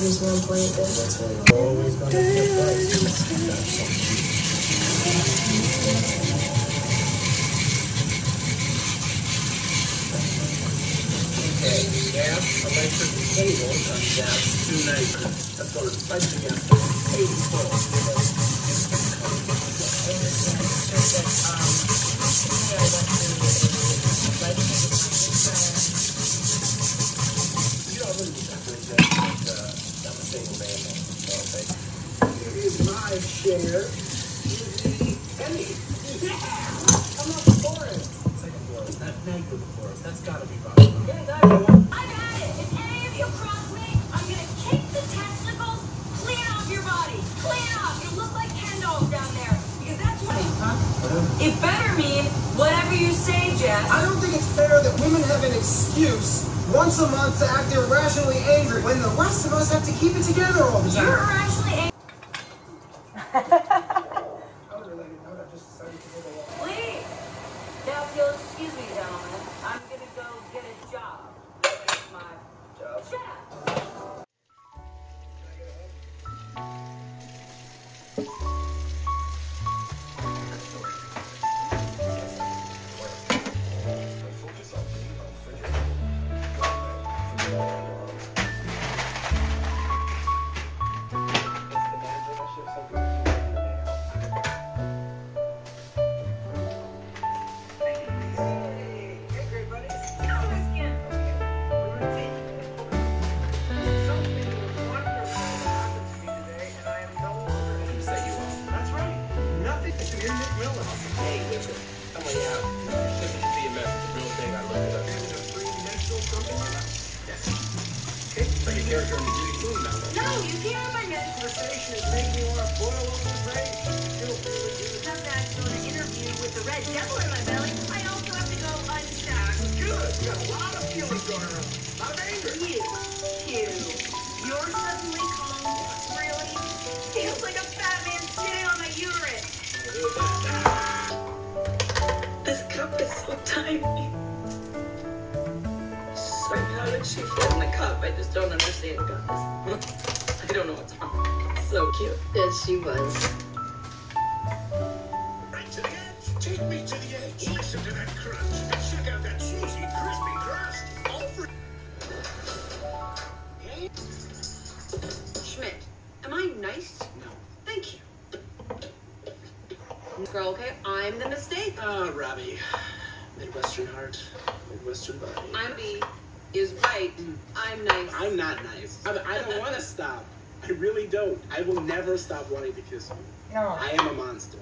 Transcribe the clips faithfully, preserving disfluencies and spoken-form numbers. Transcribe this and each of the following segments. There's one point that that's really cool. Always gotta get okay, gas electric cable comes down to ninety. That's what it's like to get to eighty-four. You don't really my share to the penny. Yeah! I'm not for it. Second floor. That negative was for us. That's gotta be possible. Yeah, I got it. I got it. If any of you cross me, I'm gonna kick the testicles clean off your body. Clean off. You look like Ken dolls down there. Because that's what it huh? It better mean whatever you say, Jess. I don't think it's fair that women have an excuse once a month to act irrationally angry when the rest of us have to keep it together all the time. You're irrationally angry. Please! Now if you'll excuse me, gentlemen, I'm gonna go get a job. That's my job. Chef! No, you can't have my next conversation is making me want to boil up the brain. Some guys doing an interview with the red devil in my belly. I also have to go unstuck. Good. You got a lot of feelings going on. A lot of anger. You. You. You're suddenly calm. Really? Feels like a fat man sitting on my uterus. This cup is so tiny. She fit in the cup. I just don't understand, guys. I don't know what's wrong. So cute. Yes, she was. Right to the edge. Take me to the edge. Listen to that crunch. Check out that cheesy, crispy crust. All for. Hey. Schmidt, am I nice? No. Thank you. Girl, okay? I'm the mistake. Oh, Robbie. Midwestern heart. Midwestern body. I'm B. Is right. I'm nice. I'm not nice. I, I don't want to stop. I really don't. I will never stop wanting to kiss you. No. I am a monster.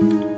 Woohoo!